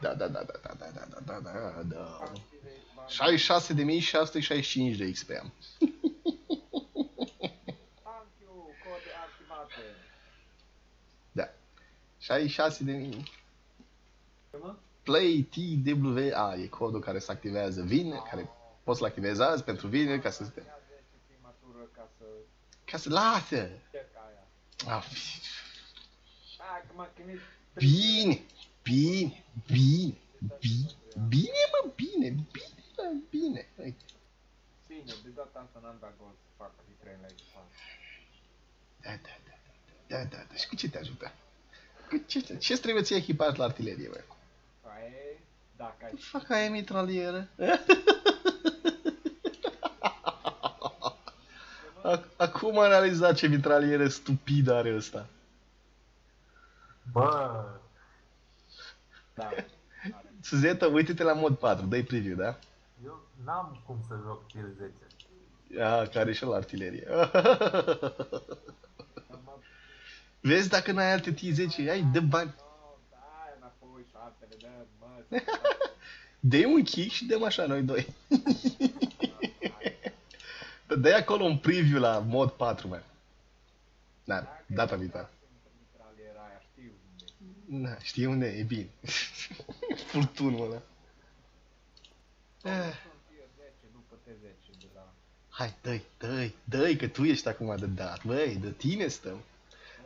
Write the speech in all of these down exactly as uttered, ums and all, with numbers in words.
Da, da, da, da, da, da, da, da, da. șaizeci și șase de mii șase sute șaizeci și cinci de X P am. Da. șaizeci și șase de mii. Play T W A e codul care se activează vineri, care poți să-l activezi azi pentru vineri ca să te... Ca să lasă! Ah, bine. Bine! Bine! Bine! Bine! Bine, mă! Bine! Bine, mă! Bine! Bine, de data asta n-am dat gol să fac trei la echipa. Da, da, da, da, da, da, da. Și cu ce te ajută? Cu ce? Ce-ți trebuie ție echipat la artilerie, bă? Aie, dacă ai... Fac aia mitralieră. Acum am realizat ce mitraliere stupidă are ăsta. Bă! Da. Suzeta, uite-te la mod patru, dă-i preview, da? Eu n-am cum să joc tier zece. Ah, care și la artilerie. Vezi, dacă n-ai alte T zece, ai, dă bani. Da, înapoi, șaptele, dă, mă. Dă-i un kick și dăm așa noi doi. Dă-i acolo un preview la mod patru, mă. Da, data viitoare. Da, știi unde e, e bine. Furtunul ăla. Hai, dă-i, dă-i, dă-i, că tu ești acum de dat, băi, de tine stăm.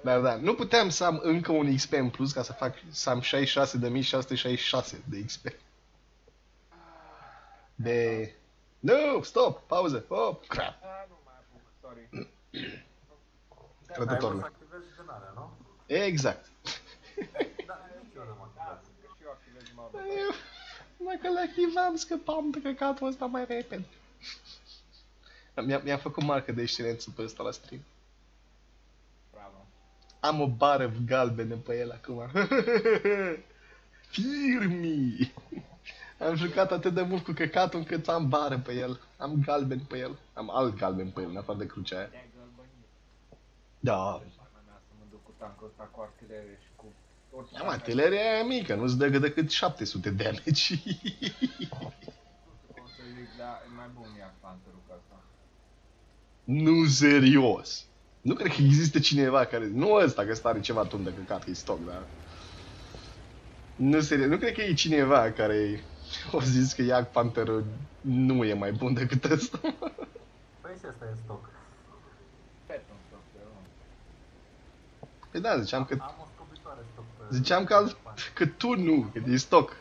Dar da, nu puteam să am încă un X P în plus ca să fac, să am șaizeci și șase de mii șase sute șaizeci și șase de X P. De... Nu, stop, pauză, hop, crap. Nu mai apuc, sorry. Trădătorul. Ai vă să activezi zonarea, nu? Exact. Mai că le activam, scăpam de căcatul ăsta mai repede. Mi-a făcut marca de excelență pe ăsta la stream. Bravo. Am o bară galbenă pe el acum. Firmi! Am jucat atât de mult cu căcatul încât am bară pe el. Am galben pe el. Am alt galben pe el, în afară de crucea aia. Da. Da, mă, teleria aia e mică, nu-ți dă decât șapte sute de damage. Nu, serios. Nu cred că există cineva care... Nu ăsta, că ăsta are ceva tun de căcat, că-i stoc, dar... Nu, serios, nu cred că e cineva care... O zis că Jagdpanther nu e mai bun decât ăsta. Păi și ăsta e stoc. Păi da, ziceam că... Ziceam că, al... că tu nu, că e stoc.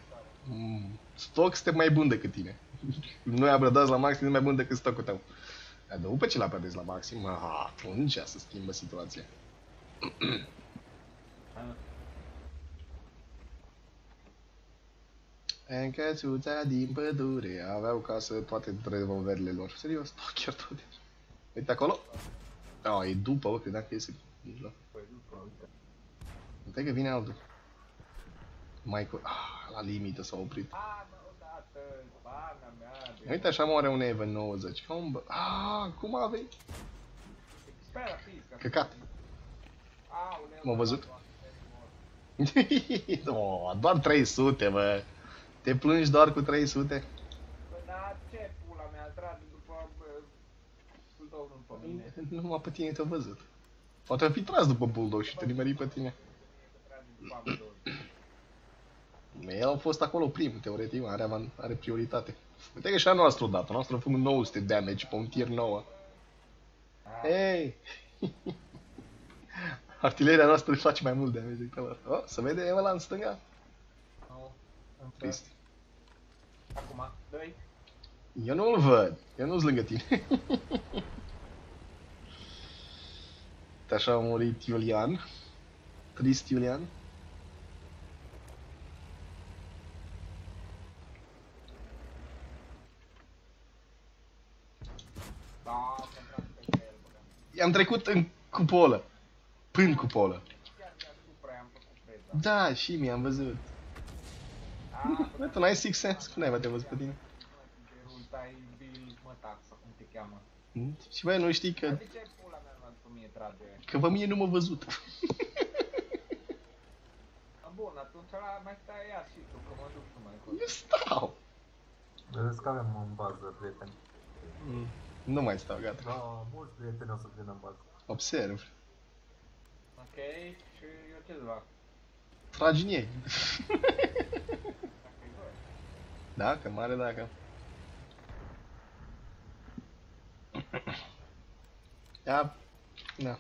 Stoc este mai bun decât tine. Noi abrădați la maxim, nu mai bun decât stocul tău. Dar după ce l-abrădezi la maxim, atunci se schimbă situația. În căsuța din pădure aveau casă toate revolverele lor. Serios, stoc chiar toate. Uite acolo. A, e după, bă, credeam că iese din mijloc. Uite că vine altul. Michael... Ah, la limită s-a oprit. Uite așa moare un E V nouăzeci. Ah, cum avei? Căcat. M-a văzut? Oh, doar trei sute, bă. Te plângi doar cu trei sute? Bă, dar ce pula mea a tras după Bulldog-ul pe mine? Numai pe tine te-a văzut. Poate ar fi tras după Bulldog și te nimeri pe tine. El a fost acolo prim, teoretic, are, are prioritate. Uite că și a noastră dată, noastră a făcut nouă sute damage pe un tier nouă. Hei! Artileria noastră îi face mai mult damage decât lor. Oh, se vede ăla în stânga? Trist. Acum, doi. Eu nu-l văd, eu nu-s lângă tine. Așa a murit Julian. Trist Julian. I-am trecut în cupolă. Până cupolă. Da, și mi-am văzut. Bă, tu n-ai Six Sense? Cum n-ai te văzut pe tine? Și băi, nu știi că... Că pe mine nu m-a văzut. Am bună, atunci mai stai ea și tu, că mă duc tu mai încolo. Eu stau! Vedeți că avem în bază, prieteni. Mm. Nu mai stau, gata. Da, mulți prieteni o să vină în bază. Observ. Ok, și eu ce-l fac? Tragi în ei. Dacă, mare dacă. Ia, da.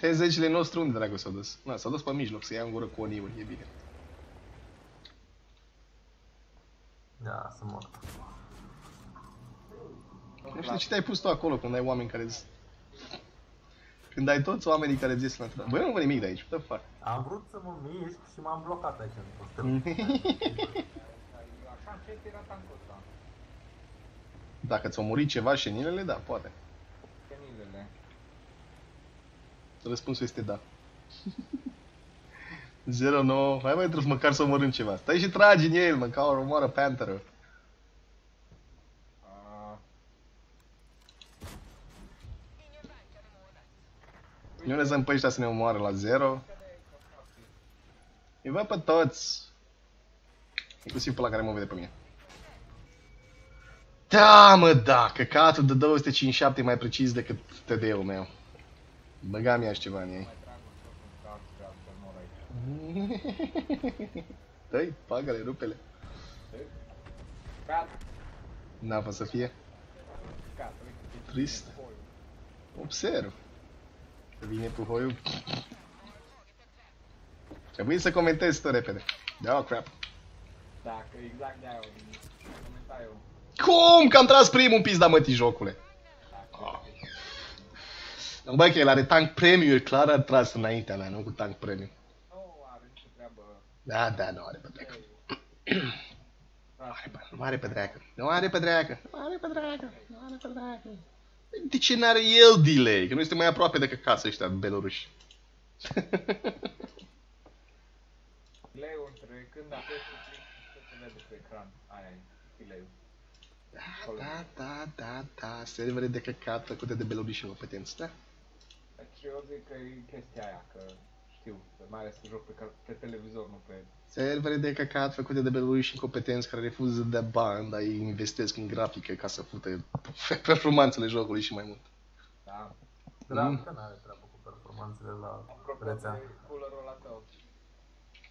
T zecele nostru unde dracu s-a dus? Na, s-a dus pe mijloc, să ia în gură cu oniul, e bine. Da, sunt mort. Nu știu ce te-ai pus tu acolo când ai oameni care -ți... Când ai toți oamenii care-ți ies la trăbă. Băi, eu nu mă nimic de aici, what the fuck? Am vrut să mă mișc și m-am blocat aici în postul. Dacă ți-o muri ceva șenilele, da, poate. Șenilele. Răspunsul este da. zero nouă, hai mai trebuie măcar să omorâm ceva. Stai și tragi în el, mă, ca o omoară Panther-ul. Nu ne zăm pe ăștia să ne omoară la zero. Îi văd pe toți. Inclusiv pe la care mă vede pe mine. Da, mă, da! Căcatul de două sute cincizeci și șapte e mai precis decât T D-ul meu. Băga mi-aș ceva în ei. Dă-i, pagă-le, rupe-le. N-a fost să fie. Trist. Observ. Vine puhoiul. Trebuie să comentez tot repede. Da, oh, crap. Da, că exact de-aia o vine. Comentariu. Cum? Că am tras primul pizda, mătii, jocule. Oh. Nu, bă, că el are tank premium, clar a tras înaintea mea, nu cu tank premium. Nu are nicio treabă. Da, da, nu are pe dreacă. Nu are pe dreacă. Nu are pe dreacă. Nu are pe dreacă. Nu are pe dreacă. De ce n-are el delay? Că nu este mai aproape de căcață ăștia beloruși. Delay-ul între când apeși cu click și se vede pe ecran. Aia e delay-ul. Da, da, da, da, servere de căcat făcute de beloruși competenți, da? Deci eu zic că e chestia aia, că știu, mai ales că joc pe, pe televizor, nu pe... Servere de căcat făcute de beloruși incompetenți care refuză de bani, dar ei investesc în grafică ca să fute performanțele jocului și mai mult. Da. Dar mm. că n-are treabă cu performanțele la apropo rețea. Apropo de coolerul ăla tău.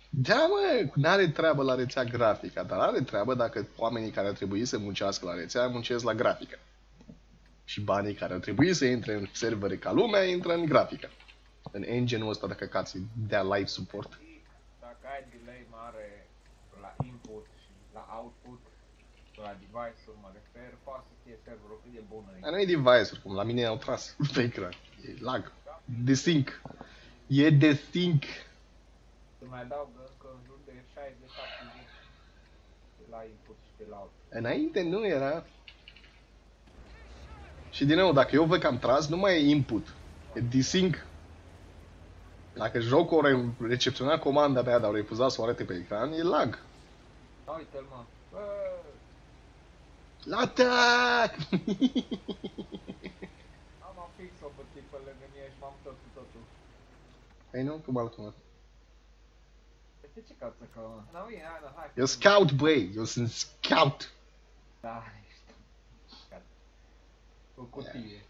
Da, mă, n-are treabă la rețea grafica, dar are treabă dacă oamenii care ar trebui să muncească la rețea muncesc la grafică. Și banii care ar trebui să intre în servere ca lumea, intră în grafică. În engine-ul ăsta de căcați de live support. Dacă ai delay mare la input și la output, la device-uri mă refer, poate să fie serverul cât de bună. Dar nu e device-uri, cum la mine au tras pe ecran. E lag. Da? De sync. E de sync. Să mai adaugă încă în jur de șaizeci șaptezeci de la input și de la output. Înainte nu era. Și din nou, dacă eu văd că am tras, nu mai e input. E desync. Dacă jocul a recepționat comanda mea, dar a refuzat să o arate pe ecran, e lag. Uite-l, mă. La atac! Am fix-o pe tipele de mie și m-am tot cu totul. Păi nu? Cum altcum? De ce cauți acolo? Nu, e, hai, hai. Eu scout, băi! Eu sunt scout! Da, ești scout. Cu cutie.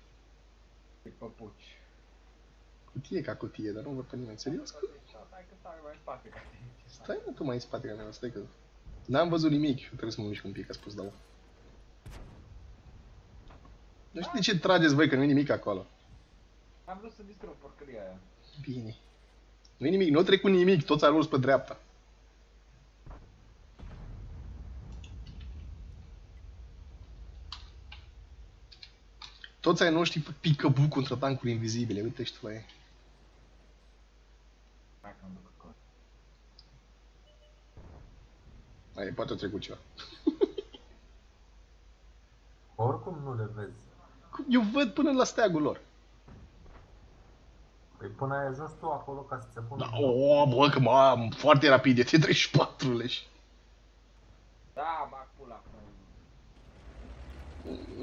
Cu păpuci. Cutie ca cutie, dar nu văd pe nimeni, serios? Stai că stai mai în spate ca tine. Stai, mă, tu mai în spate ca mea, stai că... N-am văzut nimic, trebuie să mă mișc un pic, a spus, da. Nu știu de ce trageți, băi, că nu e nimic acolo. Am vrut să distrug porcăria aia. Bine. Nu-i nimic, nu trec cu nimic, toți au urs pe dreapta. Toți ai noștri pică buc contra tancuri invizibile, uite și tu la ei. Hai, poate a trecut ceva. Oricum nu le vezi. Eu văd până la steagul lor. Păi până ai ajuns tu acolo ca să ți-a pun... Da, o, bă, că m-am foarte rapid, e T treizeci și patru-le și... Da, bag pula.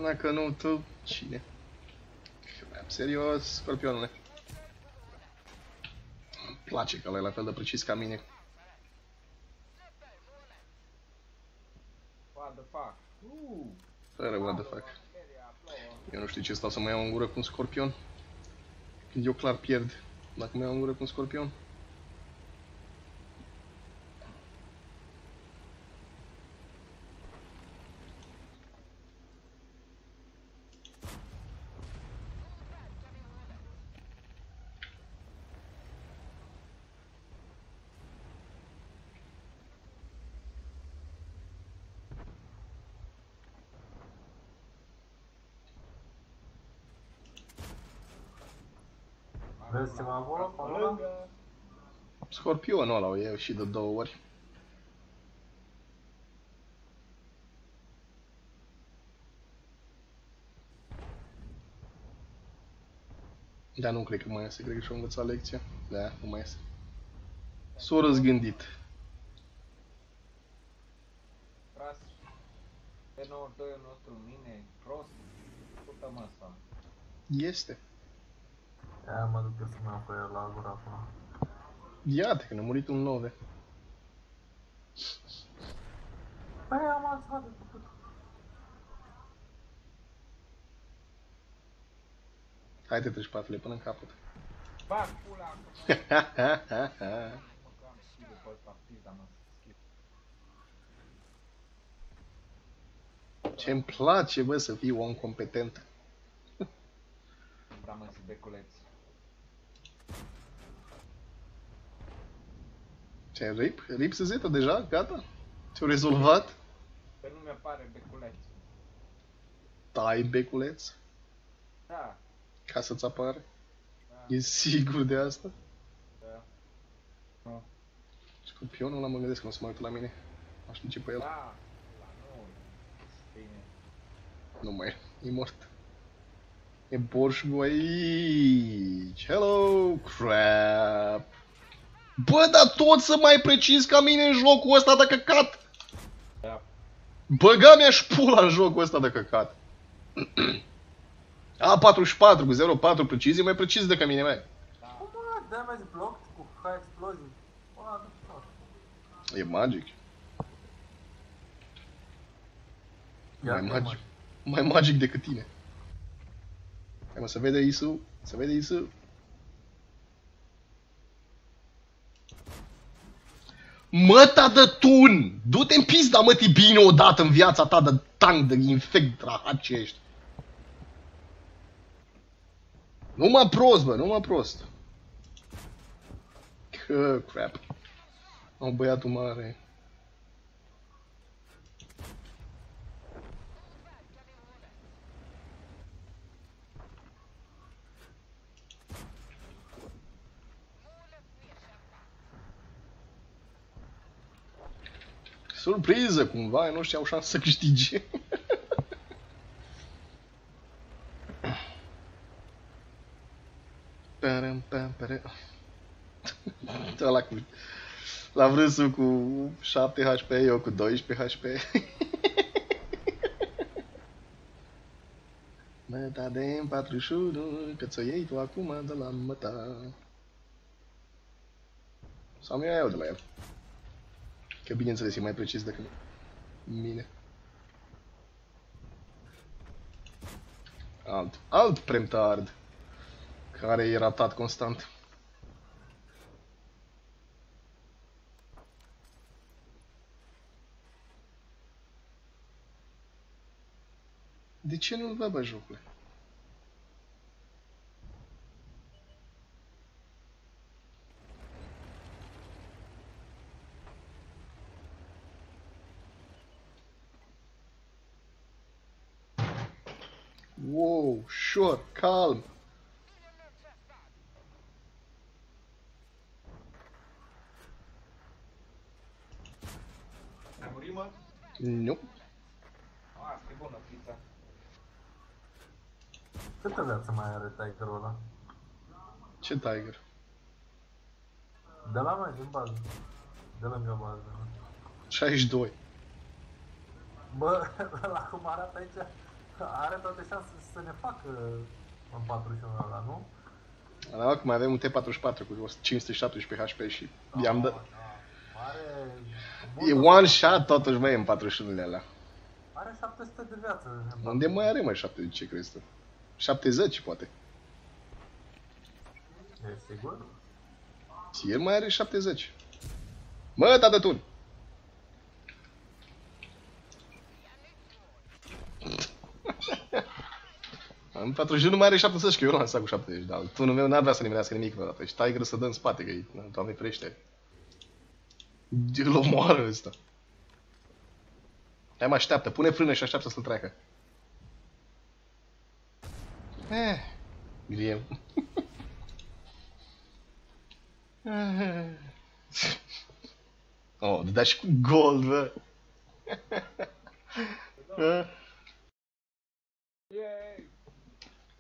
Dacă nu, tu... cine? Serios, Scorpionule. Îmi place că ăla e la fel de precis ca mine. What the fuck? Uh, Care what the fuck? Eu nu știu ce stau să mai iau în gură cu un scorpion. Când eu clar pierd. Dacă mai iau în gură cu un scorpion. Vezi ceva acolo, pe ăla? Scorpionul ăla o iau și de două ori. Dar nu cred că mai iese, cred că și-o învățat lecția. Da, nu mai iese. S-o răzgândit. Tras pe nouăzeci și doi-ul nostru, mine, prost, pută mă asta. Este. Aia mă duc eu să mă apăie la gura acum. Iată că ne-a murit un nouă. Păi am alțat de făcut. Hai te treci patele până în capăt. Bag pula acum. Băgam și după ăsta pizda mă schimb. Ce-mi place bă să fii om competent. Am măsit beculeți. Ce rip? Rip se zeta deja? Gata? Ți-au rezolvat? Pe nu mi-apare beculeți. Tai beculeți? Da. Ca să-ți apare? Da. E sigur de asta? Da. No. Scorpionul ăla mă gândesc că nu se mai uită la mine. Aș duce pe el. Da. La noi. Bine. Nu mai e. E mort. E borșul aici. Hello, crap. Bă, dar tot să mai precis ca mine în jocul ăsta de căcat. Da. Băga mea și pula în jocul ăsta de căcat. A patruzeci și patru cu zero virgulă patru precizie, mai precis decât mine, mai. Cum ăla damage blocked cu high explosion? Ăla nu. E magic. Mai magic. Mai magic decât tine. Hai mă, se vede I S U, se vede I S U. Mă, ta de tun! Du-te în pizda, mă, bine odată în viața ta de tank, de infect, rahat ce ești. Nu mă prost, bă, nu mă prost. Că, crap. Am băiatul mare. Surpriză, cumva, ei noștri au șansă să câștige. Ăla cu... La vrânsul cu șapte H P, eu cu doisprezece H P. Măta de patruzeci și unu, că ți-o iei tu acum de la măta. Sau mi-o iau de la el. Că bineînțeles e mai precis decât mine. Alt, alt premtard care e ratat constant. De ce nu-l vă bă jocule? Wow, sure, calm. Ai murit, mă? Nu. Asta e bună pizza. Câtă viață mai are Tigerul ăla? Ce Tiger? De la mai din bază. De lângă bază. șaizeci și doi. Bă, ăla cum arată aici? Are toate șansele să ne facă în patruzeci și unu ăla, nu? Da, că mai avem un T patruzeci și patru cu cinci sute șaptesprezece H P și i-am dat... E one shot totuși, măi, în patruzeci și unu-le alea. Are șapte sute de viață. Dar unde mai are mai șapte, ce crezi tu? șaptezeci poate. E sigur? El mai are șaptezeci. Mă, tătătun! În patruzeci și unu mai are șaptezeci, că eu l-am lăsat cu șaptezeci, dar tunul meu n-avea să nimerească nimic vreodată. Și Tiger să dă în spate, că-i, doamne ferește. Îl omoară ăsta. Hai mă, așteaptă, pune frână și așteaptă să-l treacă. Eh, griem. Oh, dă și cu gol, bă.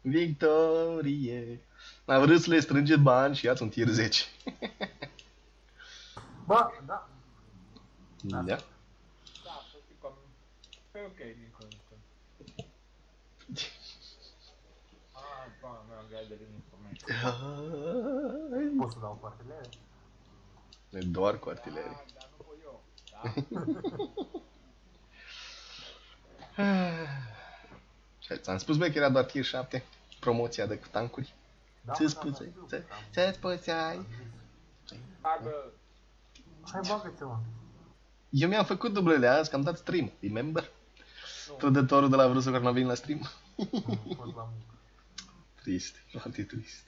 Victorie. N-am vrut să le strângeți bani și ia-ți un tier zece. Bă, da. Da. Da, e ok, Nico. Ah, bă, mi-am găsit de Nico. Poți să dau cu artilerie? E doar cu artilerie. Da, dar nu pot eu. Da. Ți-am spus, băi, că era doar tier șapte, promoția de cu tancuri. Ți-ți puței, ți-ți puței. Hai, bagă-te, mă. Eu mi-am făcut dublele azi, că am dat stream, remember? Trădătorul de la Vrusul care n-a venit la stream. Trist, foarte trist.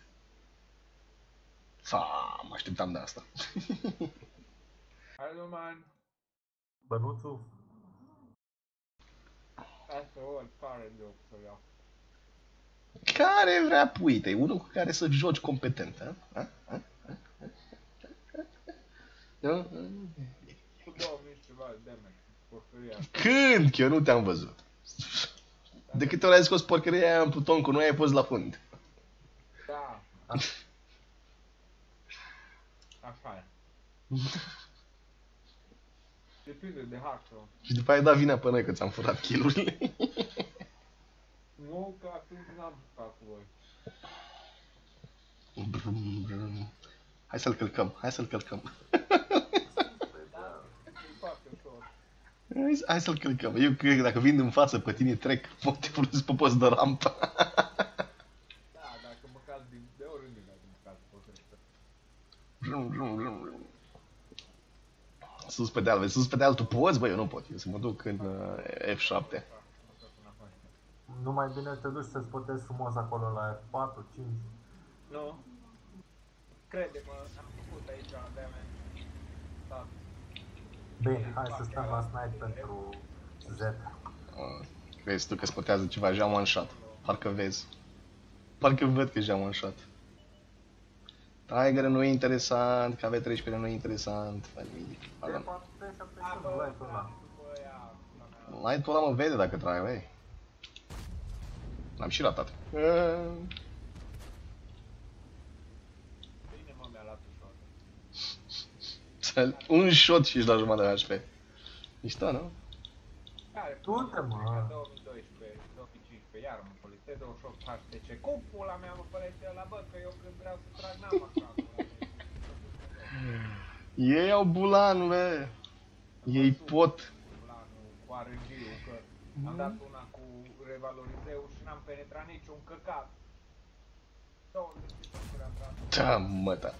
Faa, mă așteptam de asta. Hai, man. Bănuțul. Care vrea puite, unul cu care să joci competent, a? A? A? A? A? A? Când? Că eu nu te-am văzut. De câte ori ai scos porcăria aia în pluton, cu noi ai fost la fund. Da. Așa e. Depinde de hack-ul. Și după aia da vina pe noi că ți-am furat kill-urile. Nu, că atunci n-am furat cu voi. Brum, brum. Hai să-l călcăm, hai să-l călcăm. Hai să-l călcăm. Eu cred că dacă vin în față pe tine trec, pot te folosesc pe post de rampa. Da, dacă mă caz de oriunde, dacă mă caz pe post de brum, brum, brum, brum. Sus pe deal, vezi, sus pe deal, tu poți? Bă, eu nu pot, eu să mă duc în uh, F șapte. Nu mai bine te duci să-ți potezi frumos acolo la F patru, cinci. Nu. Crede-mă, am făcut aici, de-aia da. Bine, hai să stăm la sniper pentru Z. Uh, vezi tu că-ți potează ceva, jam one shot. Parcă vezi. Parcă văd că jam one shot. Tiger nu e interesant, K V treisprezece nu e interesant. Light-ul ăla mă vede dacă trage. L-am și ratat. Bine, mă, mi-a luat un shot. Un shot și ești la jumătate de H P. Mișto, nu? Tu uite, mă! două mii doisprezece, două mii cincisprezece, iar mă polistez douăzeci și opt H T C. Cum pula mea mă polistez ăla, bă, că eu când vreau să trag n-am așa. Ei au bulan, bă! Ei pot! Bulanul cu arăgiu, că am dat una cu revalorizeu și n-am penetrat niciun căcat. douăzeci și opt am dat. Da, măta!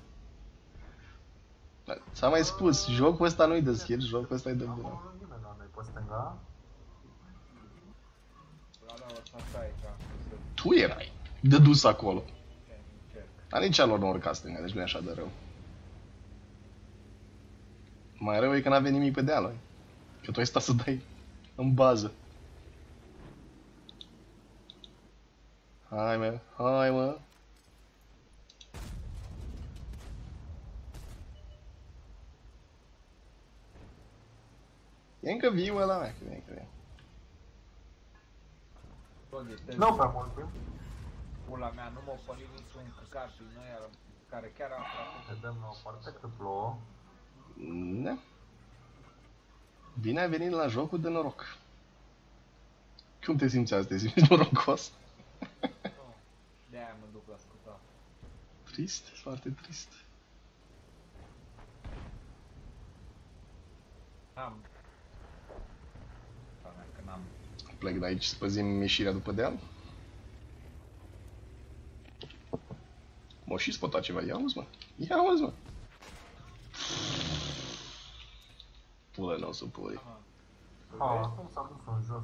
S-a mai spus, jocul ăsta nu-i de skill, jocul ăsta-i de bulan. Am nimeni la noi pe stânga. Tu erai de dus acolo. Dar nici alor nu urca stânga, deci nu e așa de rău. Mai rău e că n-avea nimic pe deală. Că tu ai stat să dai în bază. Hai mă, hai mă. E încă viu ăla mea, că e încă viu. Nu prea mult timp. Pula mea, nu m-a părit niciun căcar din noi, care chiar am făcut. Te dăm la o parte că plouă. Da. Bine ai venit la jocul de noroc. Cum te simți azi? Te simți norocos? Nu, de-aia mă duc la scutat. Trist, foarte trist. Am. Că n-am. plec de aici să păzim ieșirea după deal. M-au și spotat ceva, ia auzi mă, ia auzi mă! Pule n-o să pui. Ha, cum s-a dus în jos?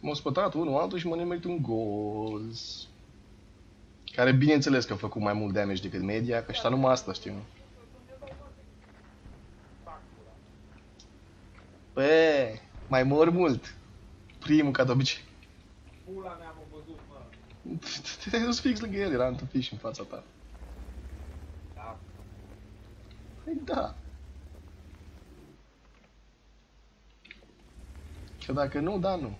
M-au spotat unul altul și m-a nimerit un goz. Care bineînțeles că a făcut mai mult damage decât media, că știa numai asta, știu. Bă, mai mor mult. Primul, ca de obicei. Pula mea m-a văzut, mă. Te-ai dus fix lângă el, era întâmpit și în fața ta. Da. Păi da. Că dacă nu, da, nu.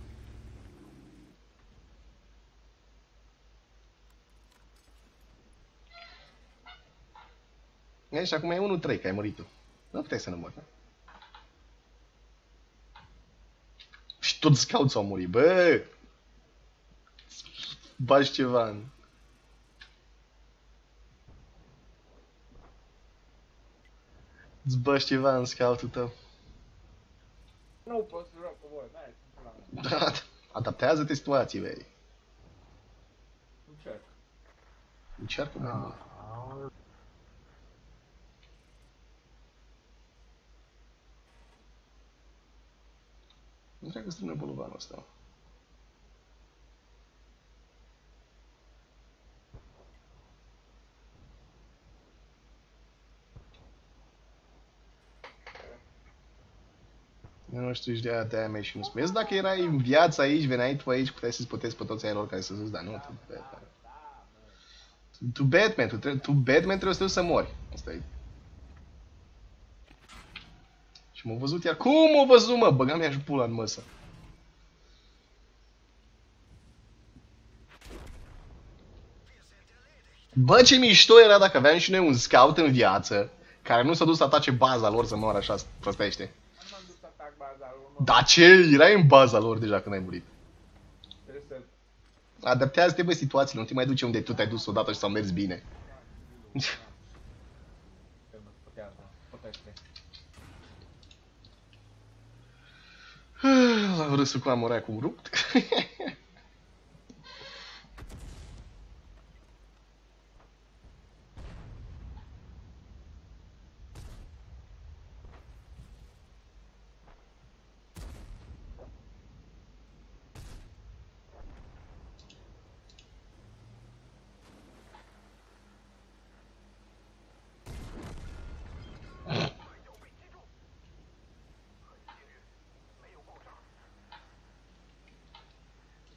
E, și acum e unu trei, că ai murit tu. Nu puteai să nu mori, da? Și toți scouts au murit, bă! Bași ceva în... Îți bași ceva în scout-ul tău. Nu poți să rog cu voi, n-ai ce plan. Adaptează-te situații, băi. Încerc. Încearcă mai mult. Nu trebuie că strâne bologanul ăsta. Nu știu, ești de-aia de-aia mea și nu spune. Dacă erai în viață aici, veneai tu aici, puteai să-ți potezi pe toți aerilor care să zici, dar nu, tu Batman. Tu Batman, tu, tre tu Batman trebuie să, să mori. Asta e. Și m-a văzut iar. Cum m-a văzut, mă? Băgam ea și pula în măsă. Bă, ce mișto era dacă aveam și noi un scout în viață, care nu s-a dus să atace baza lor să moară așa, prostește. Nu m-am dus să atac baza lor. Dar ce? Erai în baza lor deja când ai murit. Adaptează-te, bă, situațiile, nu te mai duce unde tu te-ai dus odată și s-au mers bine. L-am râsul cu amorea cum rupt.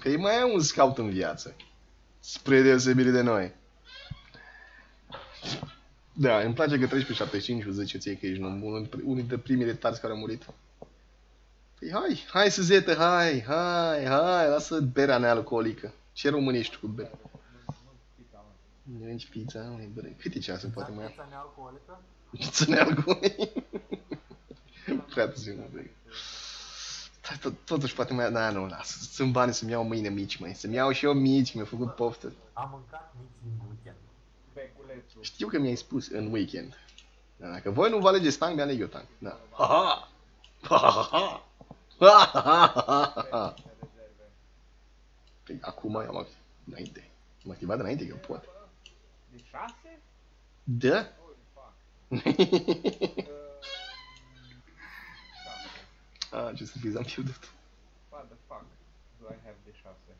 Că mai e un scout în viață. Spre deosebire de noi. Da, îmi place că treci pe șaptezeci și cinci, zice ție că ești unul dintre primele tari care au murit. Păi hai, hai Suzete, hai, hai, hai, lasă berea nealcoolică. Ce român ești tu cu berea? Nu mănânci pizza, nu e bere. Cât e ceasul, poate mai am? Pizza nealcoolică? Pizza nealcoolică? Prea târziu, mă băi. Totuși poate mai... Da, nu, lasă, sunt bani să-mi iau mâine mici, măi. Să-mi iau și eu mici, mi-a făcut poftă. Am mâncat mici în weekend. Beculețul. Știu că mi-ai spus în weekend. Da, dacă voi nu vă alegeți tank, mi-aleg eu tank. Da. Ha-ha! Ha-ha-ha! Ha-ha-ha-ha! Păi acum eu am activat înainte. Am activat înainte că eu pot. De șase? Da? Ah, ce surpriz am pierdut. What the fuck do I have de șase?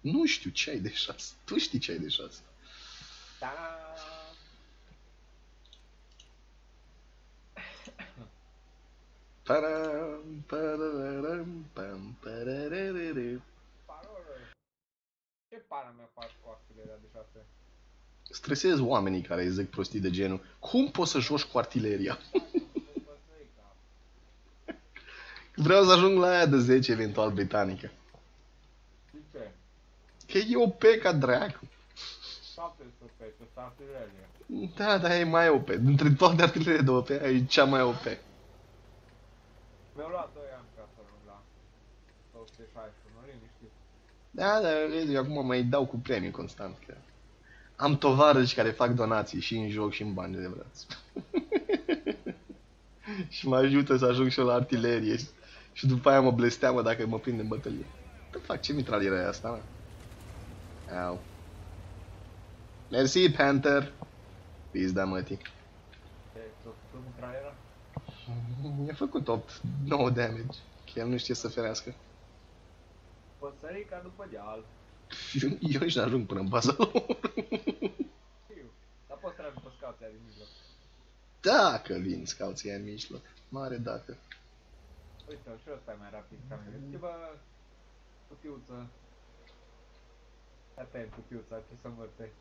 Nu știu ce ai de șase. Tu știi ce ai de șase. Ta-da! Param, pararam, pam, pararere. Paroră! Ce para mea faci cu actele de șase? stresez oamenii care îi zic prostii de genul. Cum poți să joci cu artileria? Vreau să ajung la aia de zece, eventual, britanică. Că e O P ca dracu. Da, dar e mai O P. Dintre toate artilerile de O P, e cea mai O P. Mi-au luat doi ani ca să ajung la două sute șaizeci și unu, liniștit. Da, dar eu acum mai dau cu premii constant. Că am tovarăși care fac donații și în joc și în bani de vreați. Și mă ajută să ajung și eu la artilerie. Și după aia mă blesteamă dacă mă prind în bătălie. Te fac, ce mitralieră e asta, mă? Au. Mersi, Panther. Pizda, mătii. Mi-a făcut opt, nouă damage. Că el nu știe să ferească. Păsărica după deal. Eu nici n-ajung până în baza lor. Dar poți trage pe scauții aia din mijloc. Dacă vin scauții aia în mijloc. Mare dacă. Uite-o, și ăsta e mai rapid ca mine. Schimbă cutiuță. Atent cutiuța, ce să învârte.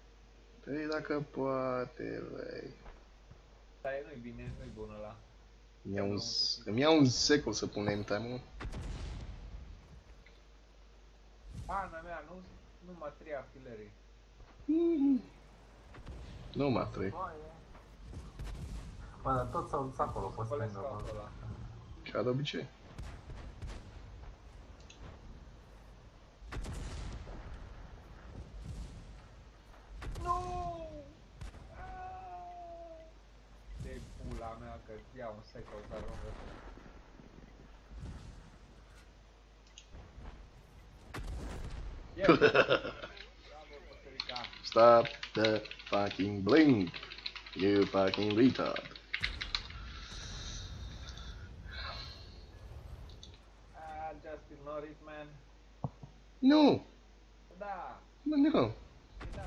Păi dacă poate, băi. Dar nu-i bine, nu-i bun ăla. Îmi iau un secol să pun aim-time-ul. Ana mea, nu, numai trei artilerii. Mm-hmm. Numai trei. Bă, dar toți s-au dus acolo, pe stângă. Ca de obicei. Ia un secol, dar nu vreau. Stop the fucking blink, you fucking retard. Ah, just ignore it, man. Nu! Da! Nu!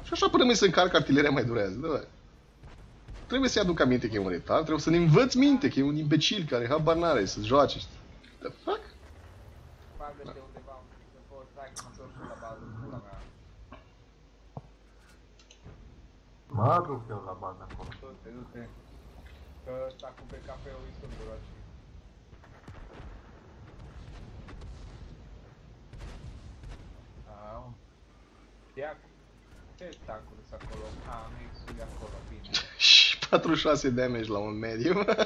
Și așa până mi se încarcă artileria mai durează, da? Trebuie să-i aduc aminte că e un retard, trebuie să-mi învăț minte că e un imbecil care habar n-are să joace. The fuck? Bagă-te undeva, să pot, stai că mă torc la bază, pula mea. Mă aduc eu la bază acolo. Du-te, du-te. Că ăsta cu P K P-ul e sunt duraci. Au. Ia, ce tancuri sunt acolo? A, M X-ul e acolo, bine. patruzeci și șase damage la un mediu. Lasă,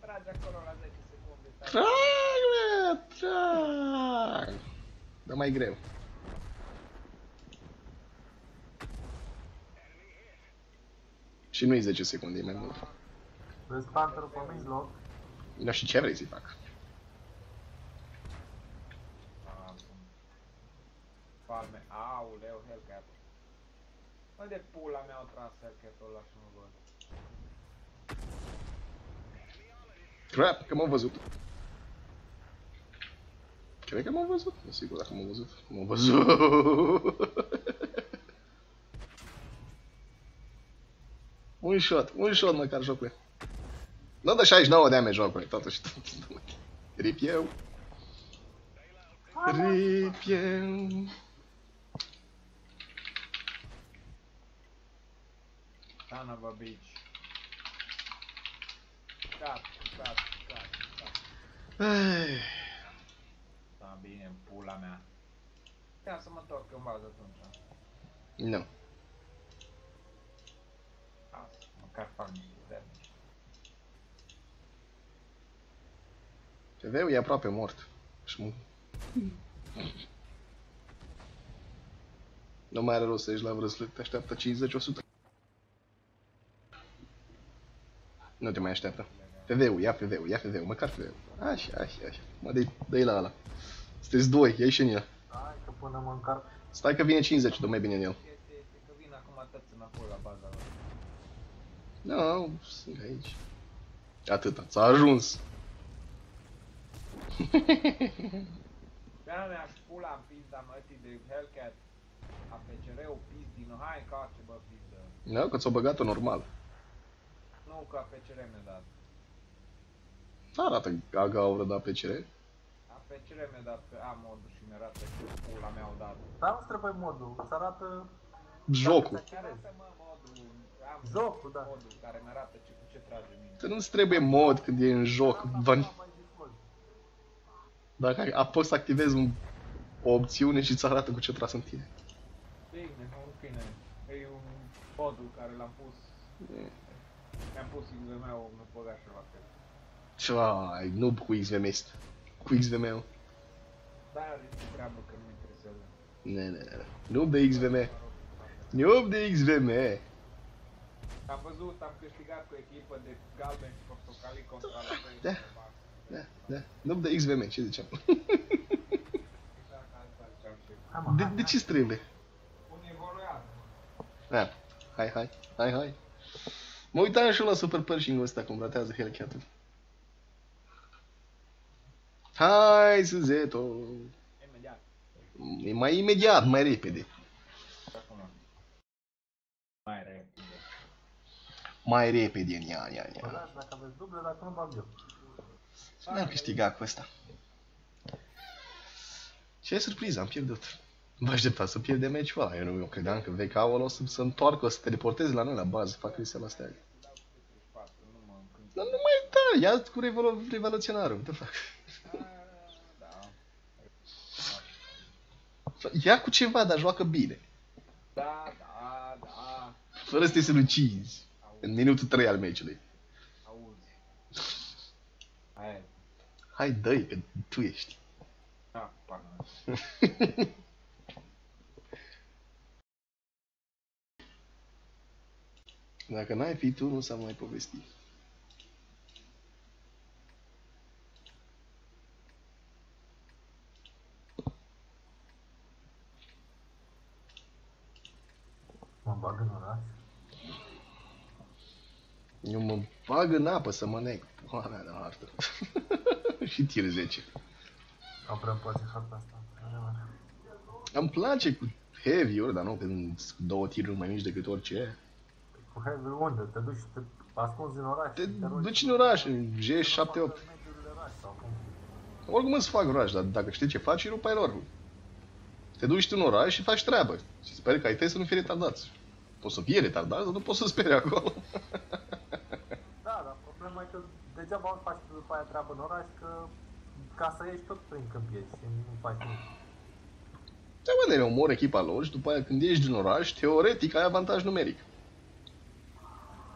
trage acolo la zece secunde. Trag, mea, trag. Dar mai greu. Și nu-i zece secunde, e mai mult. Vezi Panther-ul pe mijloc? Nu știu ce vrei să-i fac. Palme, auleu, Hellcat. Mă, de pula mea o tras Hellcat-ul ăla și nu văd. Crap, că m-am văzut. Cred că m-am văzut? Nu sigur dacă m-am văzut. M-am văzut. Un shot, un shot măcar, jocule. Nu dă șaizeci și nouă de damage, jocule, totuși. Rip eu. Rip eu. Son of a bitch. Stop, stop, stop, stop. Stai bine, în pula mea. Ia să mă întorc în bază atunci. Nu. Asta, măcar fac niște damage. T V-ul e aproape mort. Și nu mai are rost să ieși la vrăslăt, te așteaptă cincizeci la o sută. Nu te mai așteaptă. F V-ul, ia F V-ul, ia F V-ul, măcar F V-ul. Așa, așa, așa. Mă, dă-i, dă-i la ala. Sunteți doi, ia-i și în el. Stai că până mă încarc. Stai că vine cincizeci, dă mai bine în el. Este, este că vin acum atât înapoi la baza lor. Nu, sunt aici. Atâta, s-a ajuns. Pe-aia mea, pula în pizda mătii de Hellcat. A P C R-ul pizdină, hai încarce, bă, pizdă. Nu, că ți-o băgat-o normal. Nu, că A P C R mi-a dat. Arată agaură de A P C R. A P C R mi-a dat, am modul și mi-arată ce pula mea o dat. Dar nu-ți trebuie modul, îți arată Jocul. Jocul, da. Că nu-ți trebuie mod când e în joc, bani. Dacă poți să activezi un, o opțiune și îți arată cu ce tras în tine. Bine, un câine. E un modul care l-am pus. Mi-am pus X V M-ul, nu băga și la fel. Ceai, nu cu X V M-ist. Cu X V M-ul. Dar este treabă că nu-mi interesează. Ne, ne, ne. Noob de X V M. Noob de X V M. Am văzut, am câștigat cu echipă de galben și portocalii contra la fel. Da, da, da. Noob de X V M, ce ziceam? De, de ce-ți trebuie? Un evoluează. Da, hai, hai, hai, hai. Mă uitam și eu la SuperPershing-ul ăsta, cum ratează Hellcat-ul. Hai, Suzeto! Imediat. E mai imediat, mai repede. Mai repede. Mai repede, ia, ia, ia. Dacă aveți dublă, dacă nu bag eu. N-am câștigat cu ăsta. Ce surpriză, am pierdut. Mă așteptam să pierde meciul ăla, eu nu eu credeam că V K-ul ăla o să se întoarcă, o să teleporteze la noi la bază, fac reseala astea. Dar nu mai da, ia cu revoluționarul, te fac. Ia cu ceva, dar joacă bine. Da, da, da. Fără să te sinucizi. În minutul trei al meciului. Auzi. Hai, dă-i, că tu ești. Da, pardon. Dacă n-ai fi tu, nu s-a mai povestit. Mă bag în oraș. Eu mă bag în apă să mă nec. Pula mea de hartă. Și tir zece. Am prea poate harta asta. Îmi place cu heavy-uri, dar nu, când două tiruri mai mici decât orice. Cu heavy unde? Te duci, te ascunzi în oraș. Te, te duci în oraș, în G șapte opt. Oricum îți fac oraș, dar dacă știi ce faci, rupai lor. Te duci tu în oraș și faci treabă. Și sper că ai tăi să nu fie retardați. Poți să fie retardați, dar nu poți să speri acolo. Da, dar problema e că degeaba ori faci tu după aia treabă în oraș, că ca să ieși tot prin câmp ieși și nu faci nimic. Da, bă, ne omor echipa lor și după aia când ieși din oraș, teoretic ai avantaj numeric.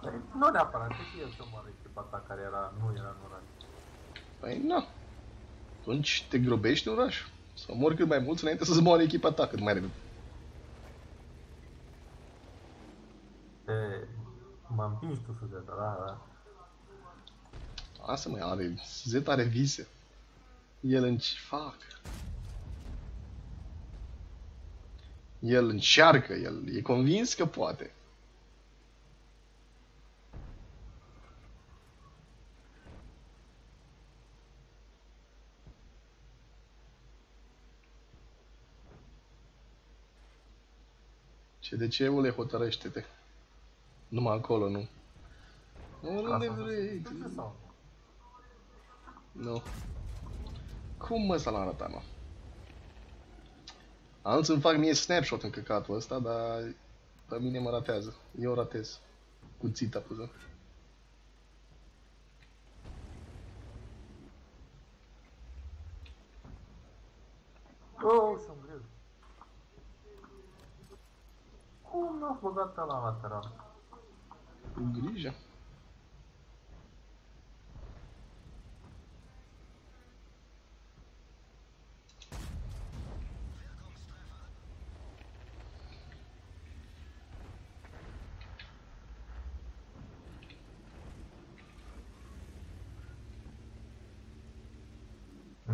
Păi, nu neapărat, că eu să omoară echipa ta care era, nu era în oraș. Păi, nu. Atunci te grobești în oraș. Să mor cât mai mulți înainte să-ți moare echipa ta cât mai repede. Mă împingi tu, Suzeta, da, da. Lasă-mă, are... Suzeta are vise. El înci... fac. El încearcă, el e convins că poate. Ce de ce, ule, hotărăște-te. Numai acolo, nu. Oriunde vrei. Nu. Cum mă s-a arătat, mă? Alții îmi fac mie snapshot în căcatul ăsta, dar pe mine mă ratează. Eu ratez. Cu țita puză. Oh, sunt greu. Cum n-a băgat ăla lateral? Cu grijă.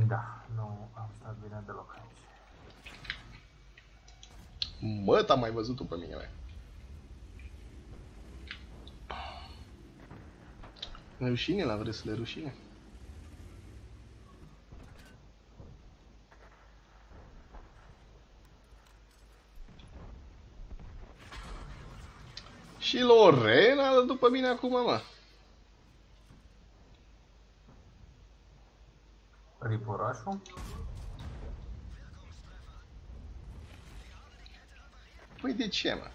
Da, nu am stat bine deloc aici. Mă, t-am mai văzut-o pe mine, mai. Rușine la vrăsule, rușine. Și Lorena după mine acum, mă. Riporașul? Păi de ce, mă?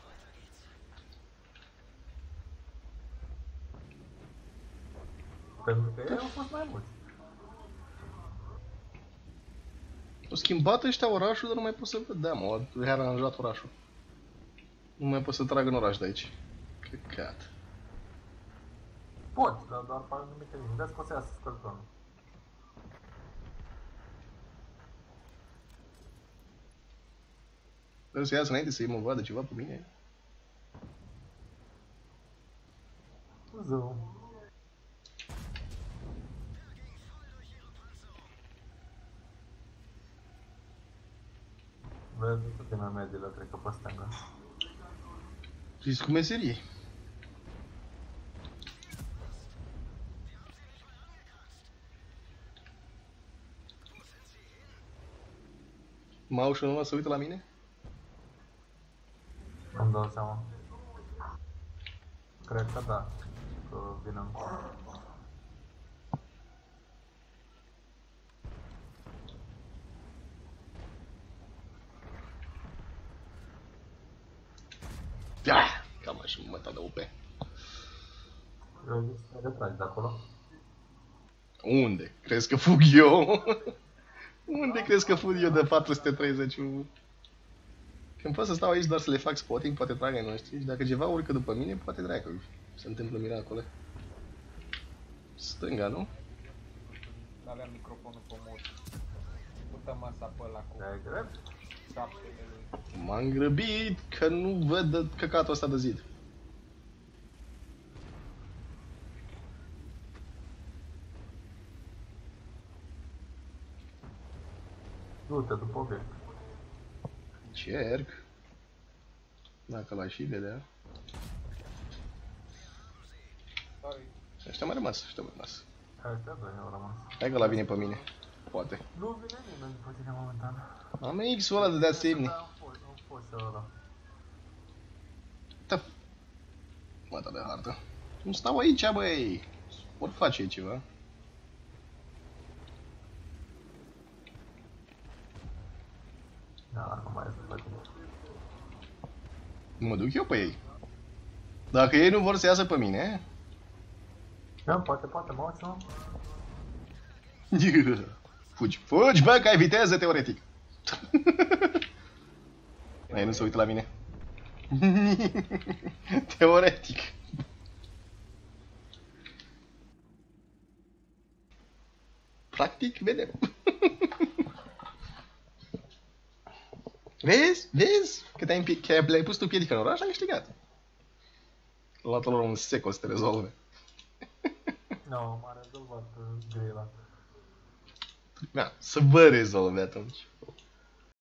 au fost mai mulți. Au schimbat ăștia orașul, dar nu mai pot să vedem, au rearanjat orașul. Nu mai pot să trag în oraș de aici. Căcat. Pot, dar doar pe anumite linii. Vezi că o să iasă Scorpionul. Vreau să iasă înainte să-i mă vadă ceva pe mine. Zău. Vezi tot din mediile, cred că pe stânga. Știți cu meserie. Maușul numai se uită la mine? Îmi dau seama. Cred că da, că vine încă. Da, cam așa mă ta de U P. Eu zic să te retragi de acolo. Unde? Crezi că fug eu? Unde crezi că fug eu de patru sute treizeci? Când pot să stau aici doar să le fac spotting, poate trag ai noștri, și dacă ceva urcă după mine, poate dracu. Se întâmplă miracole. Stânga, nu? Aveam microfonul pe mult. Pută masa pe ăla cu... Te-ai grăbit? M-am grăbit, că nu văd căcatul ăsta de zid. Du-te după obiect. Cerc. Dacă l-aș și vedea. Ăștia mai rămas, ăștia mai rămas. Hai că la vine pe mine. Poate. Nu vine nimeni după tine momentan. Am X-ul ăla de dea semne. Am fost, am fost ăla. Da. Mă, da de hartă. Nu stau aici, băi. Ori face ei ceva. Da, nu mai este pe tine. Mă duc eu pe ei. Dacă ei nu vor să iasă pe mine... Da, poate, poate, mă auzi, mă. Fugi, fugi, bă, că ai viteză, teoretic. Aia nu se uită la mine. Teoretic. Practic, vedem. Vezi? Vezi? Că le-ai pus tu piedică în oraș, ai câștigat. La toată lor un secol să te rezolve. Nu, m-a rezolvat grila. Da, să vă rezolve atunci.